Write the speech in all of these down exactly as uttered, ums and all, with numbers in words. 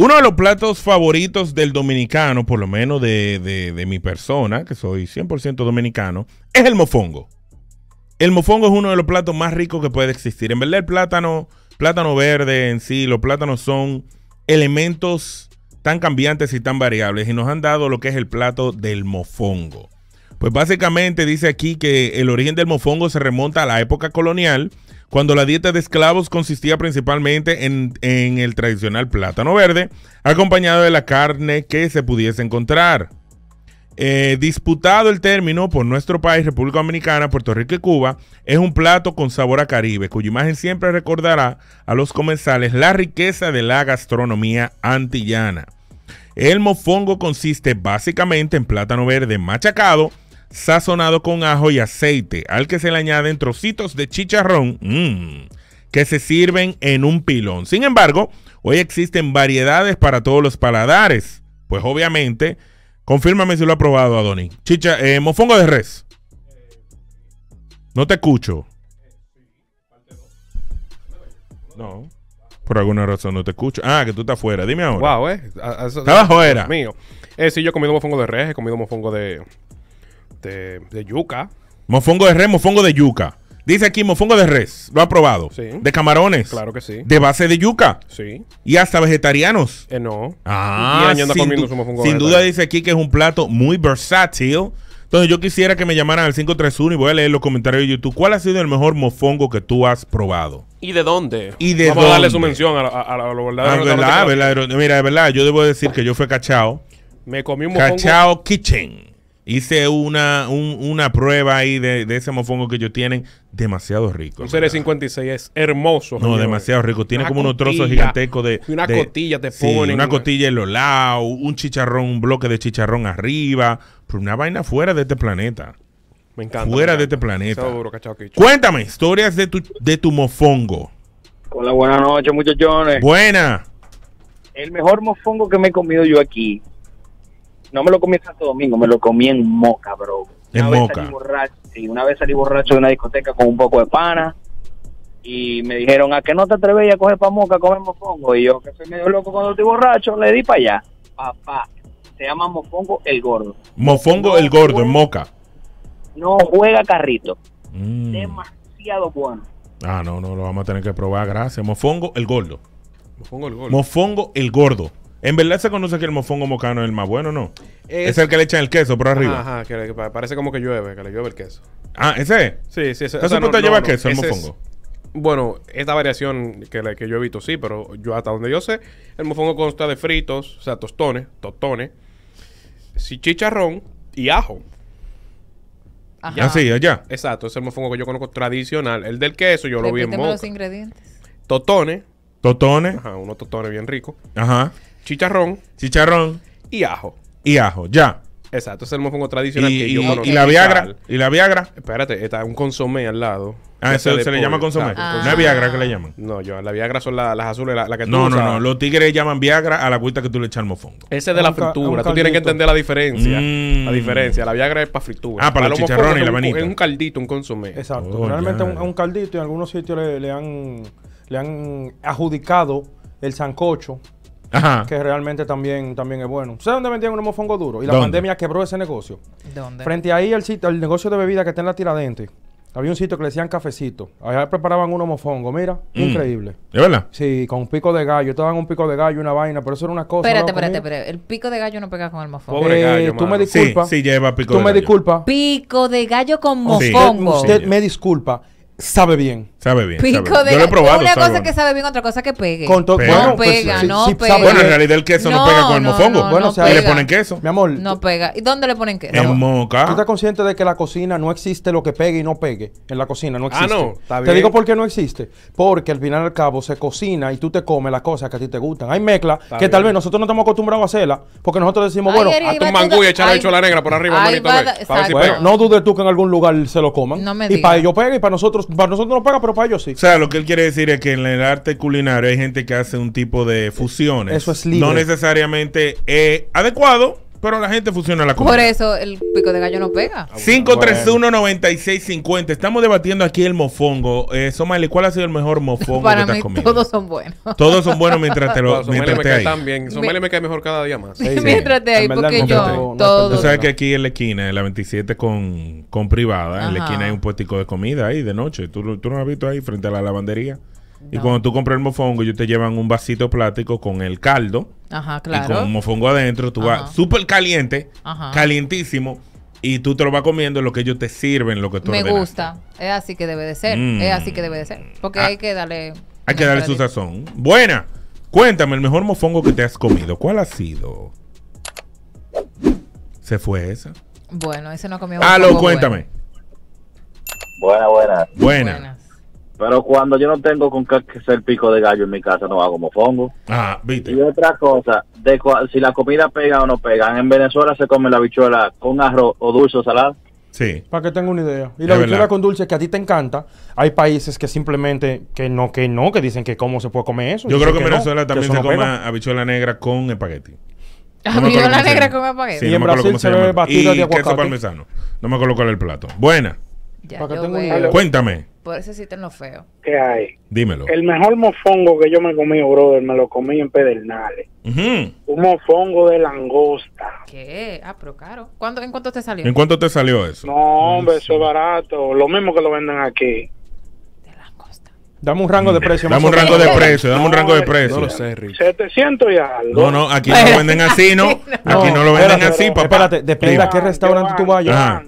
Uno de los platos favoritos del dominicano, por lo menos de, de, de mi persona, que soy cien por ciento dominicano, es el mofongo. El mofongo es uno de los platos más ricos que puede existir. En verdad, el plátano, plátano verde en sí, los plátanos son elementos tan cambiantes y tan variables, y nos han dado lo que es el plato del mofongo. Pues básicamente dice aquí que el origen del mofongo se remonta a la época colonial, cuando la dieta de esclavos consistía principalmente en, en el tradicional plátano verde, acompañado de la carne que se pudiese encontrar. Eh, disputado el término por nuestro país, República Dominicana, Puerto Rico y Cuba, es un plato con sabor a Caribe, cuya imagen siempre recordará a los comensales la riqueza de la gastronomía antillana. El mofongo consiste básicamente en plátano verde machacado, sazonado con ajo y aceite, al que se le añaden trocitos de chicharrón mmm, que se sirven en un pilón. Sin embargo, hoy existen variedades para todos los paladares, pues obviamente... Confírmame si lo ha probado, Adonis. Chicha, eh, mofongo de res. No te escucho. No. Por alguna razón no te escucho. Ah, que tú estás afuera. Dime ahora. Wow, eh. Estaba afuera. Mío. Eh, sí, yo he comido mofongo de res, he comido mofongo de, de, de yuca. Mofongo de res, mofongo de yuca. Dice aquí, mofongo de res. ¿Lo ha probado? Sí. ¿De camarones? Claro que sí. ¿De base de yuca? Sí. ¿Y hasta vegetarianos? Eh, no. Ah, y anda sin, comiendo su mofongo sin duda dice aquí que es un plato muy versátil. Entonces yo quisiera que me llamaran al cinco tres uno y voy a leer los comentarios de YouTube. ¿Cuál ha sido el mejor mofongo que tú has probado? ¿Y de dónde? ¿Y de Vamos dónde? a darle su mención a, a, a lo verdadero. Ah, verdad, verdad. Mira, de verdad, yo debo decir que yo fui Cachao. Me comí un mofongo. Cachao Kitchen. Hice una, un, una prueba ahí de, de ese mofongo que ellos tienen. Demasiado rico. Un C R cincuenta y seis es hermoso. No, demasiado rico. Tiene una como cotilla, unos trozos gigantescos de... Una de, cotilla te sí, ponen. Una cotilla en los lados, un chicharrón, un bloque de chicharrón arriba. Pero una vaina fuera de este planeta. Me encanta. Fuera me encanta. de este planeta. Duro, Cachao Kitchen. Cuéntame historias de tu, de tu mofongo. Hola, buenas noches, muchachones. Buena. El mejor mofongo que me he comido yo aquí... No me lo comí en Santo Domingo, me lo comí en Moca, bro. En una Moca. Vez salí borracho, sí, una vez salí borracho de una discoteca con un poco de pana y me dijeron, ¿a qué no te atreves a coger pa' Moca, comer mofongo? Y yo, que soy medio loco cuando estoy borracho, le di para allá. Papá, se llama Mofongo el Gordo. Mofongo el Gordo, juega, en Moca. No juega carrito. Mm. Demasiado bueno. Ah, no, no, lo vamos a tener que probar, gracias. Mofongo el Gordo. Mofongo el Gordo. Mofongo el Gordo. En verdad se conoce que el mofongo mocano es el más bueno, ¿no? Es, es el que le echan el queso por arriba. Ajá, que, que parece como que llueve, que le llueve el queso. Ah, ¿ese? Sí, sí. Ese, ¿Eso o sea, no, te no, lleva no, queso el mofongo? Es, bueno, esta variación que, la, que yo he visto, sí, pero yo hasta donde yo sé, el mofongo consta de fritos, o sea, tostones, tostones, chicharrón y ajo. Ajá. Ah, sí, allá. Exacto, es el mofongo que yo conozco tradicional. El del queso yo Repíteme lo vi en Moca. los ingredientes. Tostones. Tostones. Ajá, unos tostones bien ricos. Ajá. Chicharrón. Chicharrón. Y ajo. Y ajo, ya. Exacto, es el mofongo tradicional y, que y, yo conozco. Y la Viagra. ¿Y la Viagra? Espérate, está un consomé al lado. Ah, eso se, se le llama consomé. Ah. No es Viagra que le llaman. No, yo, la Viagra son la, las azules, la, la que tú No, usas. no, no. Los tigres llaman Viagra a la agüita que tú le echas al mofongo. Ese es de la fritura. Tú tienes que entender la diferencia. Mm. La diferencia. La Viagra es para fritura. Ah, para, para los chicharrones y la manita. Es un caldito, un consomé. Exacto. Oh, Realmente es un, un caldito y en algunos sitios le, le, han, le han adjudicado el sancocho. Ajá. Que realmente también, también es bueno. ¿Sabes dónde vendían unos mofongos duros? Y la ¿Dónde? pandemia quebró ese negocio. ¿Dónde? Frente ahí al sitio, el negocio de bebida que está en la Tiradentes. Había un sitio que le decían Cafecito. Allá preparaban unos mofongos, mira, mm. increíble. ¿De verdad? Sí, con pico de gallo. Estaban un pico de gallo, una vaina, pero eso era una cosa. Espérate, espérate, espérate. El pico de gallo no pega con el mofongo. Pobre eh, gallo, tú me disculpas. Sí, sí lleva pico tú de gallo. Tú me disculpas. Pico de gallo con mofongo. Sí. Usted sí. me disculpa. Sabe bien. Sabe bien. Pico sabe bien. De Yo lo he probado. Una cosa bueno. que sabe bien, otra cosa que pegue. Con pega. Bueno, pues, pega, sí, no sí, pega. Bueno, en realidad el queso no, no pega con el no, mofongo. No, bueno, no o sea, le ponen queso. Mi amor. No pega. ¿Y dónde le ponen queso? En Moca. ¿Tú estás consciente de que en la cocina no existe lo que pegue y no pegue? En la cocina no existe. Ah, no. Está bien. Te digo por qué no existe. Porque al final y al cabo se cocina y tú te comes las cosas que a ti te gustan. Hay mezclas que bien. tal vez nosotros no estamos acostumbrados a hacerlas. Porque nosotros decimos, ay, bueno, a tu mangú y echarle chola negra por arriba, manito. No dudes tú que en algún lugar se lo coman. Y para ellos pega y para nosotros. Para nosotros no paga, pero para ellos sí. O sea, lo que él quiere decir es que en el arte culinario hay gente que hace un tipo de fusiones. Eso es libre. No necesariamente eh, adecuado, Pero la gente funciona la comida. Por eso el pico de gallo no pega. Cinco tres uno, nueve seis cinco cero. Estamos debatiendo aquí el mofongo. eh, Somali, ¿cuál ha sido el mejor mofongo para que te has comido? Todos son buenos. Todos son buenos mientras te lo... No, mientras me te ahí también. Somali me cae mejor cada día más. Sí, sí. Mientras te ahí, porque yo no, todo. Tú sabes que aquí en la esquina, en la veintisiete con, con privada, ajá, en la esquina hay un puestico de comida ahí de noche. ¿Tú, tú no has visto ahí frente a la lavandería? No. Y cuando tú compras el mofongo, ellos te llevan un vasito plástico con el caldo. Ajá, claro. Y con un mofongo adentro, tú ajá vas súper caliente, ajá, calientísimo, y tú te lo vas comiendo lo que ellos te sirven, lo que tú me ordenaste. Gusta. Es así que debe de ser. Mm. Es así que debe de ser. Porque ah, hay que darle... Hay que darle su sazón. Buena. Cuéntame, el mejor mofongo que te has comido, ¿cuál ha sido? ¿Se fue esa? Bueno, ese no comió. Aló, cuéntame. Buena, buena. Buena. Buenas. Pero cuando yo no tengo con qué hacer pico de gallo en mi casa, no hago mofongo. Ah, viste. Y otra cosa, de si la comida pega o no pega. En Venezuela se come la habichuela con arroz o dulce o salado. Sí. Para que tenga una idea. Y la habichuela con dulce, que a ti te encanta, hay países que simplemente que no, que no, que dicen que cómo se puede comer eso. Yo creo que en Venezuela no, también se come no habichuela negra con espagueti. Habichuela negra con espagueti. Sí, y no en Brasil se ve batida de aguacate. Y queso parmesano. No me coloco el plato. Buena. Ya, para que tenga una idea. Cuéntame. Por eso sí te lo feo. ¿Qué hay? Dímelo. El mejor mofongo que yo me comí, brother, me lo comí en Pedernales. Uh-huh. Un mofongo de langosta. ¿Qué? Ah, pero caro. ¿Cuánto, ¿En cuánto te salió? ¿En cuánto te salió eso? No, hombre, eso es barato. Lo mismo que lo venden aquí. De langosta. Dame un rango de precio. Dame un rango de precio. Dame un rango de precio. No lo sé, Rick. setecientos y algo. No, no, aquí no lo venden así, ¿no? Aquí no lo venden así, papá. Espérate, depende a qué restaurante tú vayas.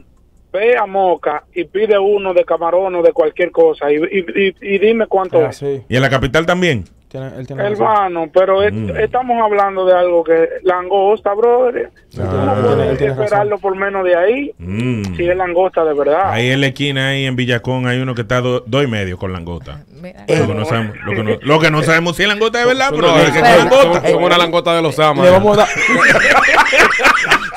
Ve a Moca y pide uno de camarón o de cualquier cosa y, y, y, y dime cuánto ah, es. Sí. ¿Y en la capital también? ¿Tiene, él tiene hermano, razón? Pero es, mm. estamos hablando de algo que langosta, brother. Ah, tú no puedes esperarlo razón por menos de ahí. Mm. Si es langosta de verdad. Ahí en la esquina, ahí en Villacón, hay uno que está do, dos y medio con langosta. Mira, lo, que no sabemos, lo, que no, lo que no sabemos si es langosta de verdad, pero no, es que langosta. Son una langota de los amas. Le vamos a dar...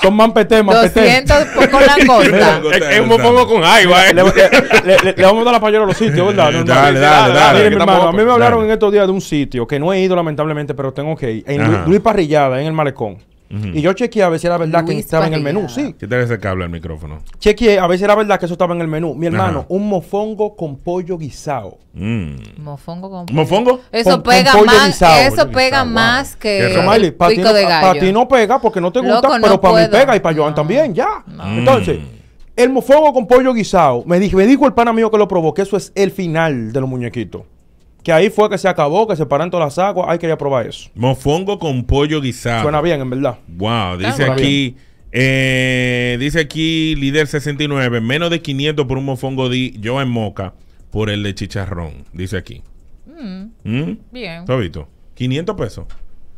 Son mampete, mampete. doscientos con langosta. Es un mofongo con jaiba, ¿eh? Le, le, le, le vamos a dar la payola a los sitios, ¿verdad? Dale, dale, dale, dale. Miren, mi hermano, a mí me hablaron dale. en estos días de un sitio que no he ido, lamentablemente, pero tengo que ir. En Lu, Luis Parrillada, en el malecón. Uh -huh. Y yo chequeé a ver si era verdad Luis que estaba Parrillada. en el menú, sí. Quítale ese cable al micrófono. Chequeé a ver si era verdad que eso estaba en el menú. Mi hermano, ajá, un mofongo con pollo guisado. Mm. Mofongo con pollo. ¿Mofongo? Eso con, pega con más, guisado, eso pega guisado, más wow. que Somali, pico ti no, de gallo. Para ti no pega porque no te gusta, loco, pero no para puedo. mí pega y para no. Joan también, ya. No. Entonces, el mofongo con pollo guisado, me dijo, me dijo el pana mío que lo probó, que eso es el final de los muñequitos. Que ahí fue que se acabó, que se paran todas las aguas. Hay que ir a probar eso. Mofongo con pollo guisado. Suena bien, en verdad. Wow, dice aquí, eh, dice aquí líder sesenta y nueve, menos de quinientos por un mofongo di yo en Moca por el de chicharrón. Dice aquí. Mm. ¿Mm? Bien. Sabito, quinientos pesos.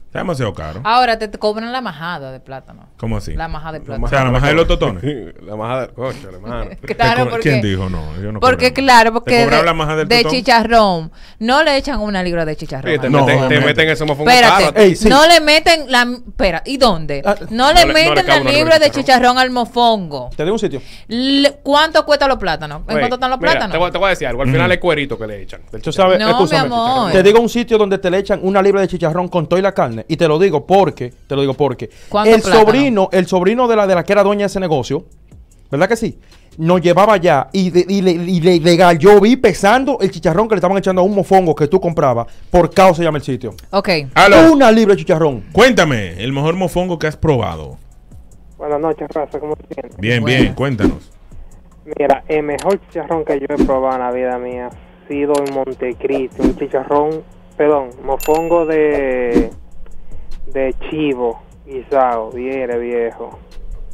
Está demasiado caro. Ahora te, te cobran la majada de plátano. ¿Cómo así? La majada de plátano. O sea, la majada de los totones. La majada de... Coche, la majada. Claro, porque... ¿Quién dijo no? Yo no porque cobramos. Claro, porque de, la maja del de chicharrón. No le echan una libra de chicharrón. Sí, te, no, meten, no, te meten ese mofongo. Espérate. Ey, sí. No le meten la... Espera, ¿y dónde? Ah, no le no meten no le la libra, libra de chicharrón al mofongo. Te digo un sitio. Le, ¿Cuánto cuesta los plátanos? ¿En Oye, cuánto están los mira, plátanos? Te voy, te voy a decir algo. Al final es cuerito que le echan. Tú sabes, no, mi amor. Te digo un sitio donde te le echan una libra de chicharrón con toda la carne. Y te lo digo porque, te lo digo porque el plátano? sobrino, el sobrino de la de la que era dueña de ese negocio, ¿verdad que sí? Nos llevaba allá y, de, y, le, y le, le yo vi pesando el chicharrón que le estaban echando a un mofongo que tú comprabas por caos se llama el sitio. Ok. Hello. Una libra de chicharrón. Cuéntame, el mejor mofongo que has probado. Buenas noches, raza, ¿cómo te sientes? Bien, Buenas. bien, cuéntanos. Mira, el mejor chicharrón que yo he probado en la vida mía ha sido en Montecristo, un chicharrón, perdón, mofongo de... de chivo guisado, viene viejo.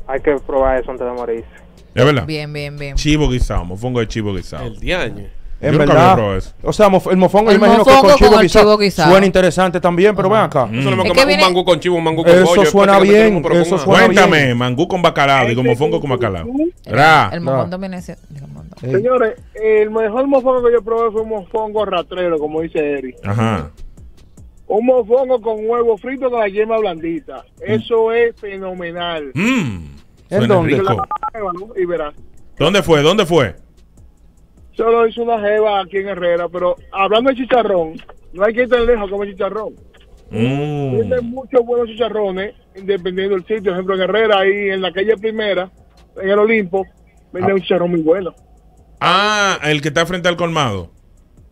Hay que probar eso antes de morirse. ¿Es verdad? Bien, bien, bien. Chivo guisado, mofongo de chivo guisado. El diaño. Es verdad. Eso. O sea, mof el mofongo, el yo imagino mofongo que con, chivo, con guisado. chivo guisado. Suena interesante también, pero vean acá. Mm. Eso es que un viene... mangú con chivo, un mangú con eso pollo. Suena bien, eso suena Cuéntame, bien. Cuéntame, mangú con bacalao, digo mofongo con bacalao. El, Ra. el mofongo ese... sí. Señores, el mejor mofongo que yo probé fue un mofongo rastrero, como dice Eric. Ajá. Un mofongo con huevo frito con la yema blandita. Eso mm. es fenomenal. Mm. ¿En dónde? Rico. Y verás. ¿Dónde fue? ¿Dónde fue? Solo hizo una jeva aquí en Herrera, pero hablando de chicharrón, no hay que ir tan lejos como chicharrón. Mm. Tienen muchos buenos chicharrones, dependiendo del sitio. Por ejemplo, en Herrera, ahí en la calle Primera, en el Olimpo, venden ah. un chicharrón muy bueno. Ah, el que está frente al colmado.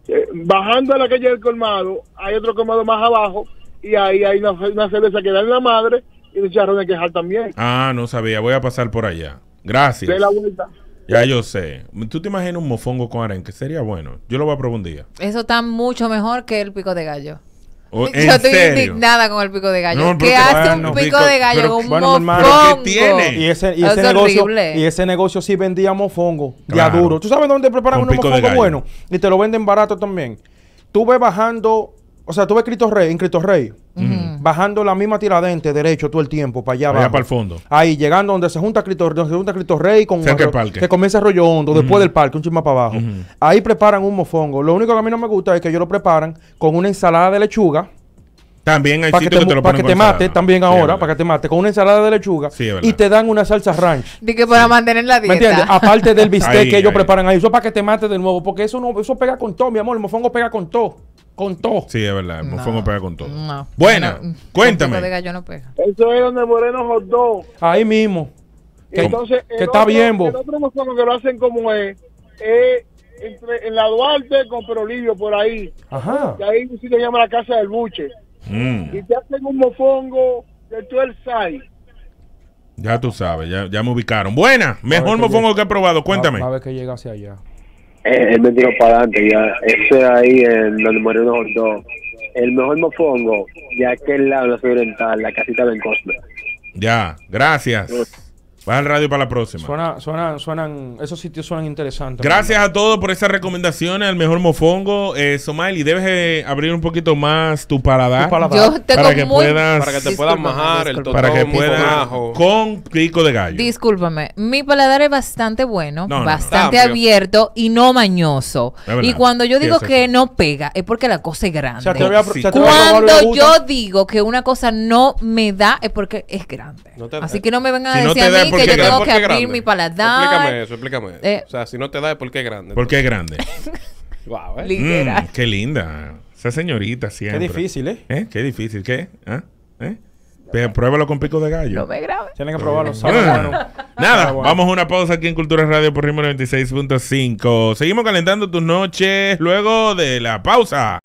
Eh, bajando a la calle del colmado, hay otro colmado más abajo, y ahí hay una, una cerveza que da en la madre y los chicharrones que jaltan bien. Ah, no sabía. Voy a pasar por allá. Gracias. De la vuelta. Ya yo sé. ¿Tú te imaginas un mofongo con arenque? Sería bueno. Yo lo voy a probar un día. Eso está mucho mejor que el pico de gallo. Oh, yo estoy serio? indignada con el pico de gallo. No, ¿qué hace un no, pico, pico de gallo pero, con un bueno, mofongo? ¿Qué tiene? Y ese, y, ese es negocio, y ese negocio sí vendía mofongo. Claro. Ya duro. ¿Tú sabes dónde preparan un, un mofongo bueno? Y te lo venden barato también. Tú ves bajando, o sea, tú ves Cristo Rey, en Cristo Rey, uh-huh. bajando la misma Tiradente derecho todo el tiempo para allá, allá abajo, para el fondo. Ahí, llegando donde se junta Cristo, donde se junta Cristo Rey con una, el parque. Que comienza Arroyo Hondo, uh-huh. después del parque, un chisme para abajo. Uh-huh. Ahí preparan un mofongo. Lo único que a mí no me gusta es que ellos lo preparan con una ensalada de lechuga. También hay para que te, que te, lo para que te mate también sí, ahora, para que te mate, con una ensalada de lechuga sí, y te dan una salsa ranch. De que para sí. mantener la dieta. ¿Me entiendes? Aparte del bistec ahí, que ellos ahí. preparan ahí, eso para que te mate de nuevo, porque eso no, eso pega con todo, mi amor, el mofongo pega con todo. Con todo. Sí, es verdad. El mofongo no, pega con todo. No. Buena, no, cuéntame. El pico de gallo no pega. Eso es donde Moreno jodó. Ahí mismo. Que, entonces, que está otro, bien, bo. El otro mofongo que lo hacen como es, es entre, en la Duarte con Perolivio, por ahí. Ajá. Y ahí sí se llama la Casa del Buche. Mm. Y te hacen un mofongo de todo el S A I. Ya tú sabes, ya, ya me ubicaron. Buena, mejor mofongo que, que he probado. Cuéntame. A ver que llega hacia allá. Eh, él me tiró para adelante, ya. Ese ahí, el donde murió unos dos. El mejor mofongo, ya que es la Ciudad Oriental, la casita del Cosme. Ya, gracias. Baja el radio para la próxima. Suena, suena, suenan, esos sitios suenan interesantes. Gracias a todos por esas recomendaciones al mejor mofongo. Eh, Somaili, debes eh, abrir un poquito más tu paladar. Yo tengo para que muy... puedas, para que te puedas majar el totón, para que puedas con pico de gallo. Discúlpame, mi paladar es bastante bueno, no, bastante no, no. abierto y no mañoso. Y cuando yo digo sí, que no pega, es porque la cosa es grande. O sea, te voy a, sí. te cuando te voy a yo digo que una cosa no me da, es porque es grande. No te, Así que no me vengan si a decir no te a mí. Que yo tengo que abrir mi paladar. Explícame eso, explícame eso. Eh, o sea, si no te da, ¿por qué es grande? ¿Por qué es grande? Wow, eh. Literal. Mm, qué linda. Esa señorita siempre. Qué difícil, ¿eh? ¿Eh? Qué difícil, ¿qué? ¿Ah? ¿Eh? Pero pruébalo con pico de gallo. No me grave. Tienen que probarlo. Nada, Nada bueno. Vamos a una pausa aquí en Cultura Radio por Ritmo noventa y seis punto cinco. Seguimos calentando tus noches luego de la pausa.